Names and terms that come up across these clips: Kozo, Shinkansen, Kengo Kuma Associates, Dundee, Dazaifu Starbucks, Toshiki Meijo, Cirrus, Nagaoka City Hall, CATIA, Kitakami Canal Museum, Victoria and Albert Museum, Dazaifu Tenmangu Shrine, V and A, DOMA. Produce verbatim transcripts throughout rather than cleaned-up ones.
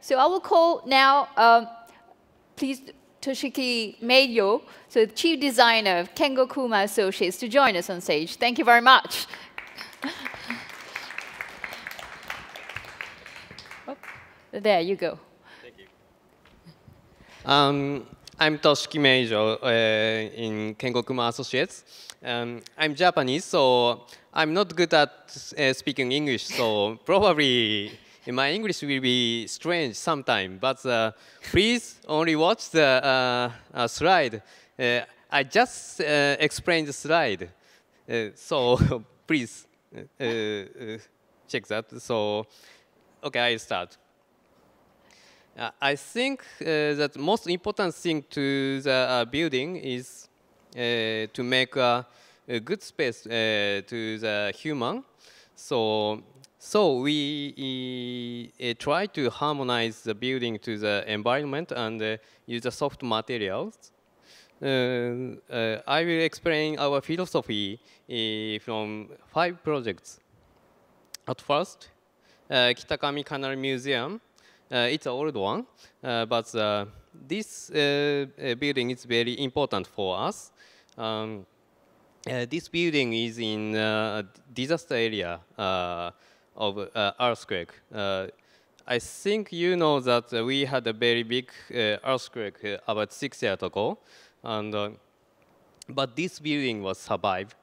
So I will call now, um, please, Toshiki Meijo, so the chief designer of Kengo Kuma Associates, to join us on stage. Thank you very much. Oh, there you go. Thank you. Um, I'm Toshiki Meijo uh, in Kengo Kuma Associates. Um, I'm Japanese, so I'm not good at uh, speaking English, so probably my English will be strange sometime, but uh, please only watch the uh, uh, slide. Uh, I just uh, explained the slide, uh, so please uh, uh, check that. So, OK, I'll start. Uh, I think uh, that the most important thing to the uh, building is uh, to make a, a good space uh, to the human. So. So we uh, try to harmonize the building to the environment and uh, use the soft materials. Uh, uh, I will explain our philosophy uh, from five projects. At first, uh, Kitakami Canal Museum. Uh, it's an old one, uh, but uh, this uh, building is very important for us. Um, uh, this building is in uh, a disaster area. Uh, of uh, earthquake. Uh, I think you know that uh, we had a very big uh, earthquake uh, about six years ago, and, uh, but this building was survived.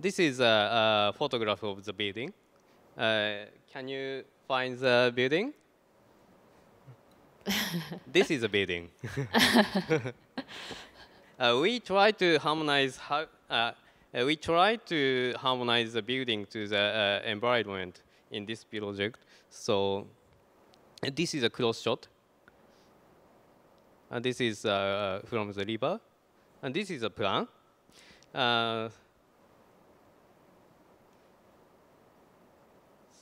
This is a, a photograph of the building. Uh, can you find the building? This is a building. uh, we try to harmonize how, uh, Uh, we try to harmonize the building to the uh, environment in this project. So uh, this is a close shot. And this is uh, from the river. And this is a plan. Uh,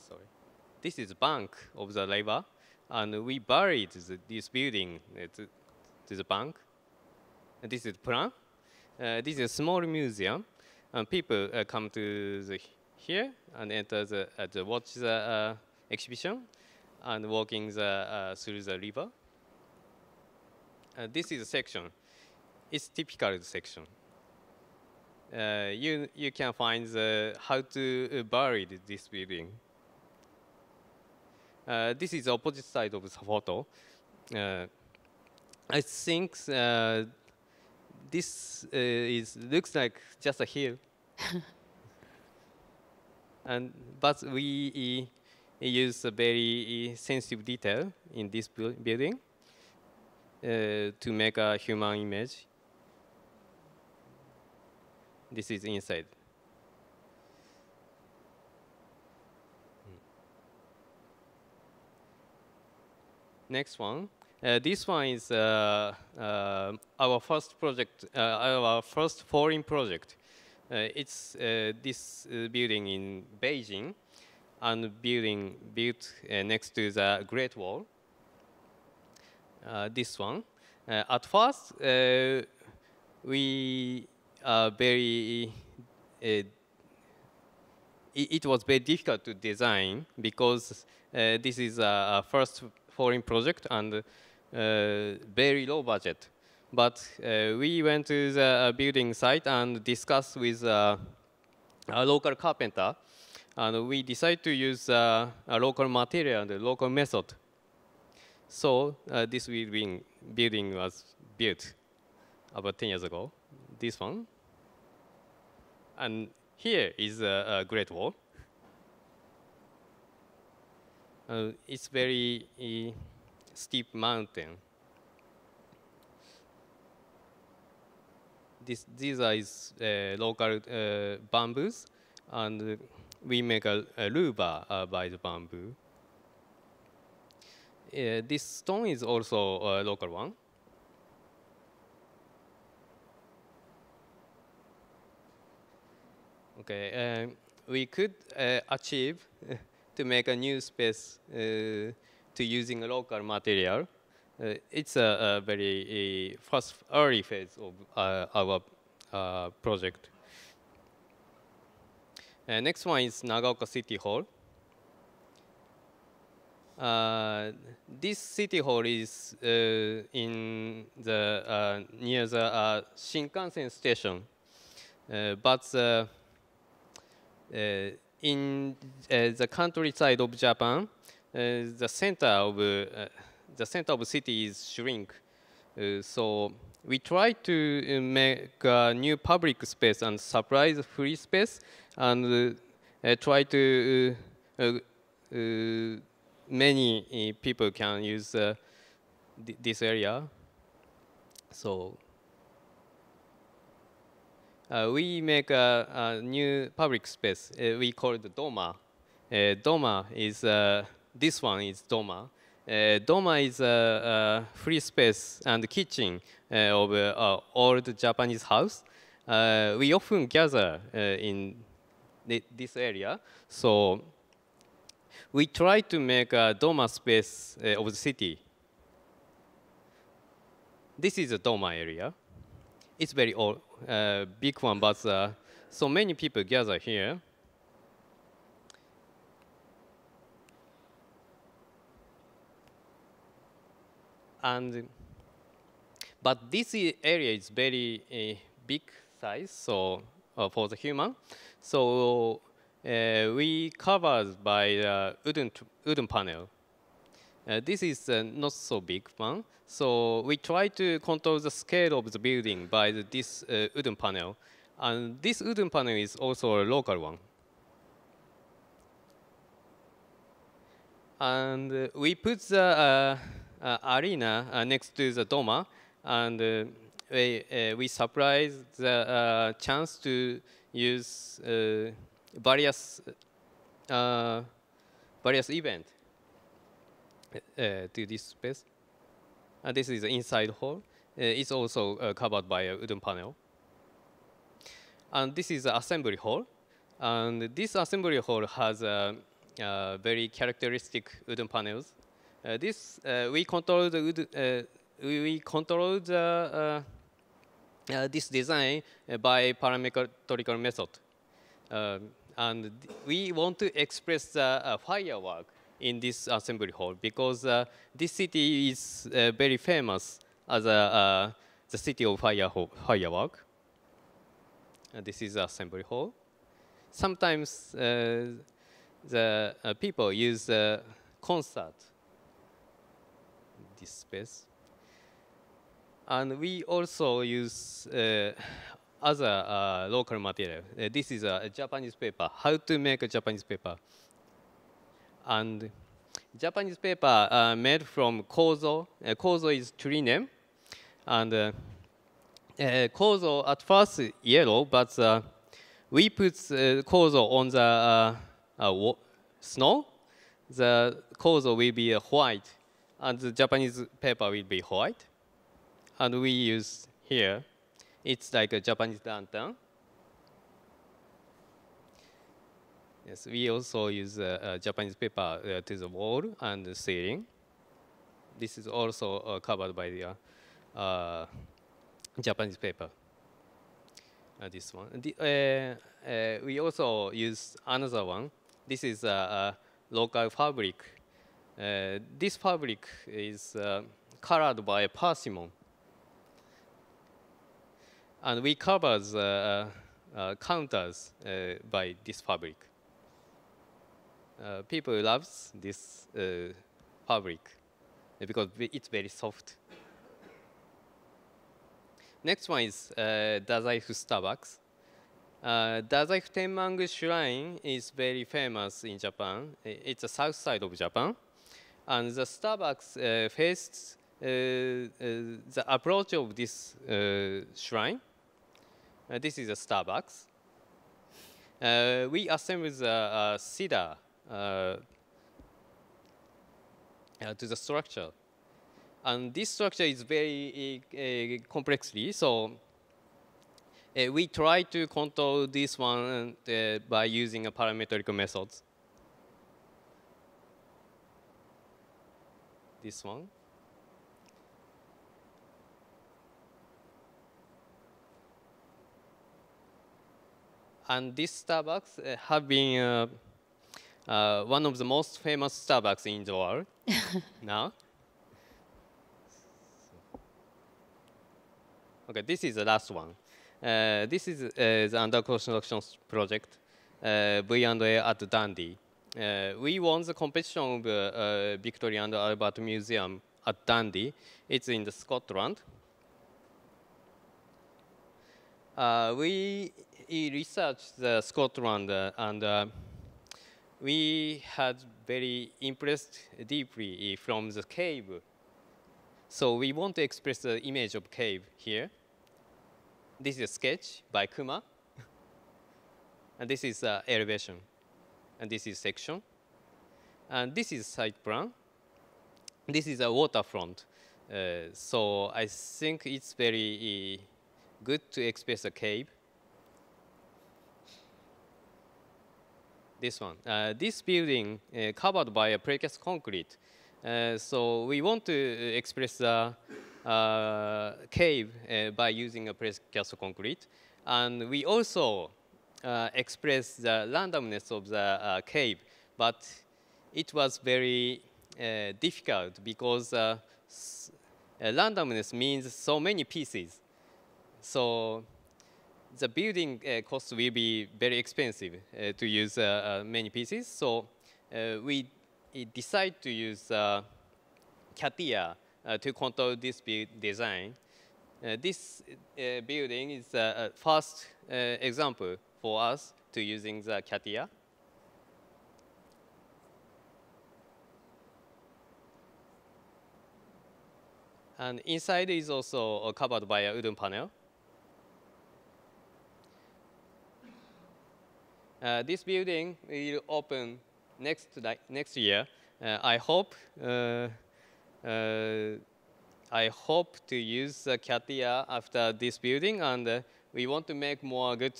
sorry. This is the bank of the river. And we buried the, this building to, to the bank. And this is the plan. Uh, this is a small museum. And people uh, come to the here and enter the, uh, the watch the uh, exhibition and walking the, uh, through the river. Uh, this is a section. It's typical section. Uh, you you can find the how to bury this building. Uh, this is the opposite side of the photo. Uh, I think. Uh, This uh, is, looks like just a hill, and but we uh, use a very uh, sensitive detail in this bu building uh, to make a human image. This is inside. Next one. Uh, this one is uh, uh, our first project, uh, our first foreign project. Uh, it's uh, this uh, building in Beijing, and building built uh, next to the Great Wall. Uh, this one. Uh, at first, uh, we are very. Uh, it was very difficult to design because uh, this is a first foreign project and. Uh, very low budget, but uh, we went to the uh, building site and discussed with uh, a local carpenter, and we decided to use uh, a local material and a local method. So uh, this building, building was built about ten years ago. This one, and here is a, a Great Wall. Uh, it's very. Uh, steep mountain. This, these are is, uh, local uh, bamboos, and we make a, a luba uh, by the bamboo. Uh, this stone is also a local one. Okay, um, we could uh, achieve to make a new space uh, to using a local material. Uh, it's a, a very a first early phase of uh, our uh, project. Uh, next one is Nagaoka City Hall. Uh, this city hall is uh, in the uh, near the uh, Shinkansen station, uh, but uh, uh, in uh, the countryside of Japan, uh, the center of uh, the center of city is shrink. Uh, so we try to uh, make a new public space and surprise free space, and uh, uh, try to uh, uh, uh, many uh, people can use uh, th this area. So uh, we make a, a new public space. Uh, we call it DOMA. Uh, DOMA is uh, this one is DOMA. Uh, DOMA is a, a free space and kitchen uh, of an uh, old Japanese house. Uh, we often gather uh, in th this area. So we try to make a DOMA space uh, of the city. This is a DOMA area. It's very old, uh, big one, but uh, so many people gather here. And but this area is very uh, big size, so uh, for the human, so. Uh, we covered by uh, wooden wooden panel. Uh, this is uh, not so big one, so we try to control the scale of the building by the, this uh, wooden panel, and this wooden panel is also a local one. And uh, we put the uh, uh, arena uh, next to the DOMA, and uh, we uh, we surprise the uh, chance to use. Uh, various uh, various event uh, to this space. And this is the inside hall. Uh, it's also uh, covered by a wooden panel. And this is the assembly hall. And this assembly hall has uh, uh, very characteristic wooden panels. Uh, this uh, we control the wood, uh, we control the uh, uh, this design by parametrical method. Uh, and we want to express the uh, firework in this assembly hall because uh, this city is uh, very famous as a, uh, the city of fire firework. Uh, this is the assembly hall. Sometimes uh, the uh, people use the uh, concert, this space. And we also use uh, other uh, local material. Uh, this is a, a Japanese paper, how to make a Japanese paper. And Japanese paper uh, made from Kozo. Uh, Kozo is tree name. And uh, uh, Kozo at first yellow, but uh, we put uh, Kozo on the uh, uh, snow. The Kozo will be uh, white, and the Japanese paper will be white. And we use here. It's like a Japanese lantern. Yes, we also use uh, uh, Japanese paper uh, to the wall and the ceiling. This is also uh, covered by the uh, uh, Japanese paper. Uh, this one. The, uh, uh, we also use another one. This is a uh, uh, local fabric. Uh, this fabric is uh, colored by a persimmon. And we cover the uh, uh, counters uh, by this fabric. Uh, people love this uh, fabric because it's very soft. Next one is uh, Dazaifu Starbucks. Uh, Dazaifu Tenmangu Shrine is very famous in Japan. It's the south side of Japan. And the Starbucks uh, faced uh, uh, the approach of this uh, shrine. Uh, this is a Starbucks. Uh, we assembled the uh, cedar uh, uh, to the structure. And this structure is very uh, uh, complexly, so uh, we try to control this one uh, by using a parametric methods. This one. And this Starbucks uh, have been uh, uh, one of the most famous Starbucks in the world now. Okay, this is the last one. Uh, this is uh, the under construction project, uh, V and A at Dundee. Uh, we won the competition of uh, uh, Victoria and Albert Museum at Dundee. It's in the Scotland. Uh, we researched the Scotland uh, and uh, we had very impressed deeply from the cave. So we want to express the image of cave here. This is a sketch by Kuma. And this is uh, elevation. And this is section. And this is site plan. This is a waterfront. Uh, so I think it's very uh, good to express a cave. This one. Uh, this building uh, covered by a precast concrete. Uh, so we want to express the uh, cave uh, by using a precast concrete. And we also uh, express the randomness of the uh, cave. But it was very uh, difficult because uh, s uh, randomness means so many pieces. So the building uh, cost will be very expensive uh, to use uh, uh, many pieces. So uh, we decide to use uh, CATIA uh, to control this design. Uh, this uh, building is the uh, first uh, example for us to using the CATIA. And inside is also uh, covered by a wooden panel. Uh, this building will open next next year. Uh, I hope uh, uh, I hope to use uh, CATIA after this building, and uh, we want to make more good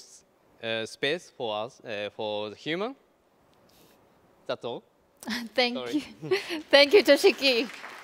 uh, space for us uh, for the human. That's all. Thank Sorry. you, thank you, Toshiki.